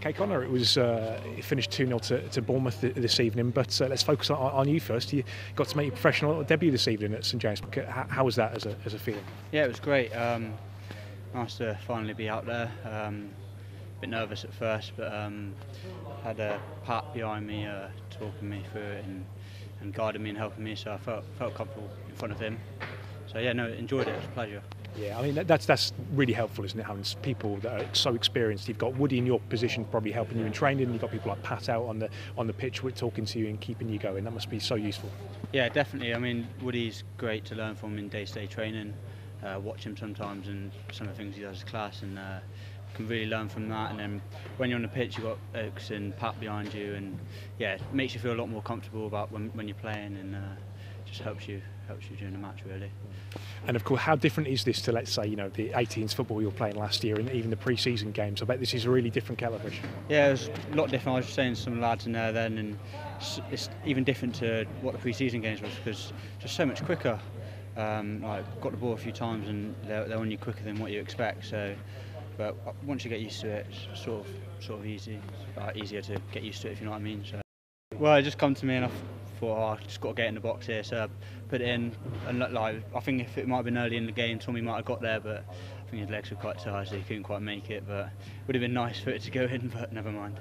cake on her. It finished 2-0 to Bournemouth this evening, but let's focus on you first. You got to make your professional debut this evening at St James. How was that as a feeling? Yeah, it was great. Nice to finally be out there. A bit nervous at first, but had Pat behind me talking me through it and guiding me and helping me, so I felt comfortable in front of him. So yeah, no, enjoyed it. It was a pleasure. Yeah, I mean that's really helpful, isn't it? Having people that are so experienced. You've got Woody in your position, probably helping you in training. You've got people like Pat out on the pitch, talking to you and keeping you going. That must be so useful. Yeah, definitely. I mean, Woody's great to learn from in day-to-day training. Watch him sometimes, and some of the things he does in class, and can really learn from that. And then when you're on the pitch, you've got Oakes and Pat behind you, and yeah, it makes you feel a lot more comfortable about when you're playing, and just helps you during the match, really. And of course, how different is this to, let's say, you know, the 18s football you were playing last year, and even the pre-season games? I bet this is a really different kettle of fish. Yeah, it was a lot different. I was just saying to some lads in there then, and it's even different to what the pre-season games was, because just so much quicker. Like, got the ball a few times and they're on you quicker than what you expect. So, but once you get used to it, it's sort of easy. Easier to get used to it, if you know what I mean. So, well, it just come to me and I thought, I just got to get in the box here, so I put it in, and like, I think if it might have been early in the game, Tommy might have got there, but I think his legs were quite tired, so he couldn't quite make it, but it would have been nice for it to go in, but never mind.